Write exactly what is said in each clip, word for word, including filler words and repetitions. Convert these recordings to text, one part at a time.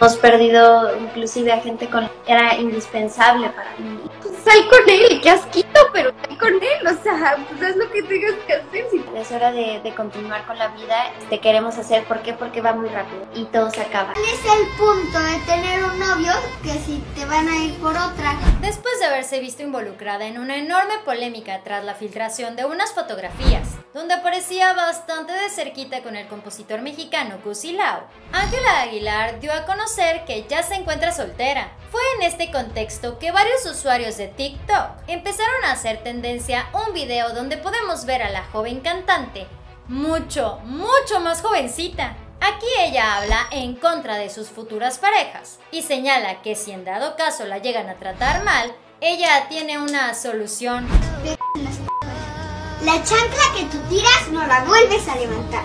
Hemos perdido inclusive a gente con la que era indispensable para mí. Pues sal con él, qué asquito, pero sal con él, o sea, pues haz lo que tengas que hacer. Es hora de, de continuar con la vida, te queremos hacer, ¿por qué? Porque va muy rápido y todo se acaba. ¿Cuál es el punto de tener un novio que si te van a ir por otra? Después de haberse visto involucrada en una enorme polémica tras la filtración de unas fotografías, donde aparecía bastante de cerquita con el compositor mexicano Gussy Lau, Ángela Aguilar dio a conocer que ya se encuentra soltera. Fue en este contexto que varios usuarios de TikTok empezaron a hacer tendencia un video donde podemos ver a la joven cantante, mucho, mucho más jovencita. Aquí ella habla en contra de sus futuras parejas y señala que si en dado caso la llegan a tratar mal, ella tiene una solución. La chancla que tú tiras no la vuelves a levantar.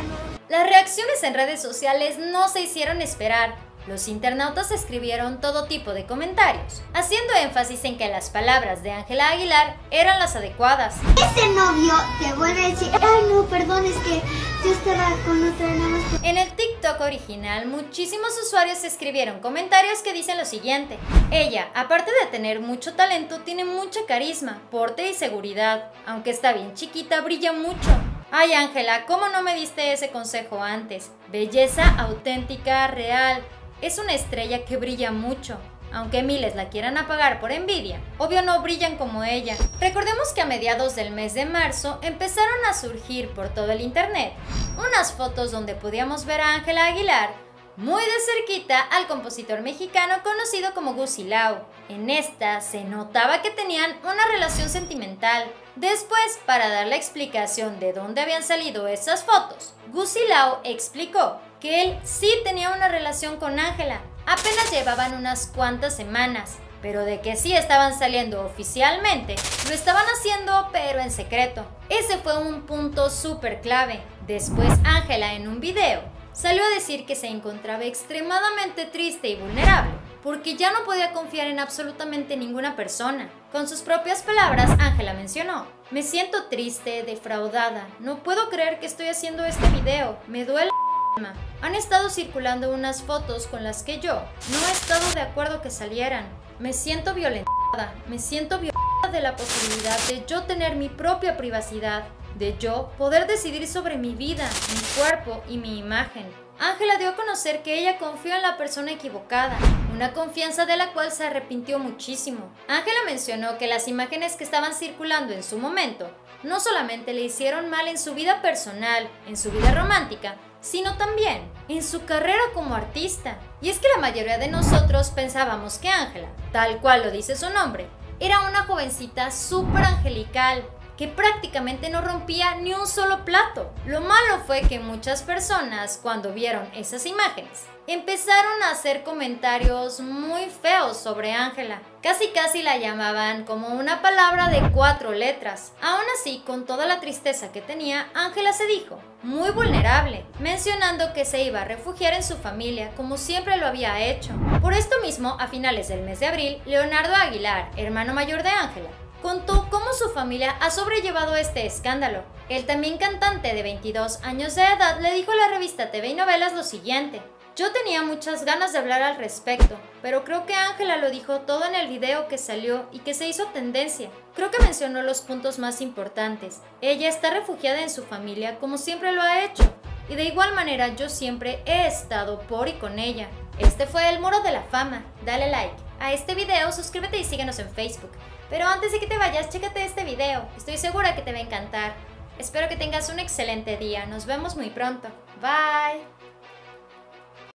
Las reacciones en redes sociales no se hicieron esperar. Los internautas escribieron todo tipo de comentarios, haciendo énfasis en que las palabras de Ángela Aguilar eran las adecuadas. Ese novio te vuelve a decir, ay no, perdón, es que yo estaba con otra nada más. En el TikTok original, muchísimos usuarios escribieron comentarios que dicen lo siguiente. Ella, aparte de tener mucho talento, tiene mucha carisma, porte y seguridad. Aunque está bien chiquita, brilla mucho. Ay Ángela, ¿cómo no me diste ese consejo antes? Belleza auténtica, real. Es una estrella que brilla mucho, aunque miles la quieran apagar por envidia, obvio no brillan como ella. Recordemos que a mediados del mes de marzo empezaron a surgir por todo el internet unas fotos donde podíamos ver a Ángela Aguilar muy de cerquita al compositor mexicano conocido como Gussy Lau. En esta se notaba que tenían una relación sentimental. Después, para dar la explicación de dónde habían salido esas fotos, Gussy Lau explicó que él sí tenía una relación con Ángela, apenas llevaban unas cuantas semanas, pero de que sí estaban saliendo oficialmente, lo estaban haciendo pero en secreto. Ese fue un punto súper clave. Después Ángela en un video salió a decir que se encontraba extremadamente triste y vulnerable, porque ya no podía confiar en absolutamente ninguna persona. Con sus propias palabras, Ángela mencionó, me siento triste, defraudada, no puedo creer que estoy haciendo este video, me duele la alma. Han estado circulando unas fotos con las que yo no he estado de acuerdo que salieran. Me siento violentada, me siento violentada de la posibilidad de yo tener mi propia privacidad, de yo poder decidir sobre mi vida, mi cuerpo y mi imagen. Ángela dio a conocer que ella confió en la persona equivocada, una confianza de la cual se arrepintió muchísimo. Ángela mencionó que las imágenes que estaban circulando en su momento no solamente le hicieron mal en su vida personal, en su vida romántica, sino también en su carrera como artista. Y es que la mayoría de nosotros pensábamos que Ángela, tal cual lo dice su nombre, era una jovencita súper angelical, que prácticamente no rompía ni un solo plato. Lo malo fue que muchas personas, cuando vieron esas imágenes, empezaron a hacer comentarios muy feos sobre Ángela. Casi casi la llamaban como una palabra de cuatro letras. Aún así, con toda la tristeza que tenía, Ángela se dijo muy vulnerable, mencionando que se iba a refugiar en su familia como siempre lo había hecho. Por esto mismo, a finales del mes de abril, Leonardo Aguilar, hermano mayor de Ángela, contó cómo su familia ha sobrellevado este escándalo. El también cantante de veintidós años de edad le dijo a la revista T V y Novelas lo siguiente. Yo tenía muchas ganas de hablar al respecto, pero creo que Ángela lo dijo todo en el video que salió y que se hizo tendencia. Creo que mencionó los puntos más importantes. Ella está refugiada en su familia como siempre lo ha hecho. Y de igual manera yo siempre he estado por y con ella. Este fue El Muro de la Fama. Dale like a este video, suscríbete y síguenos en Facebook. Pero antes de que te vayas, chécate este video, estoy segura que te va a encantar. Espero que tengas un excelente día, nos vemos muy pronto. Bye.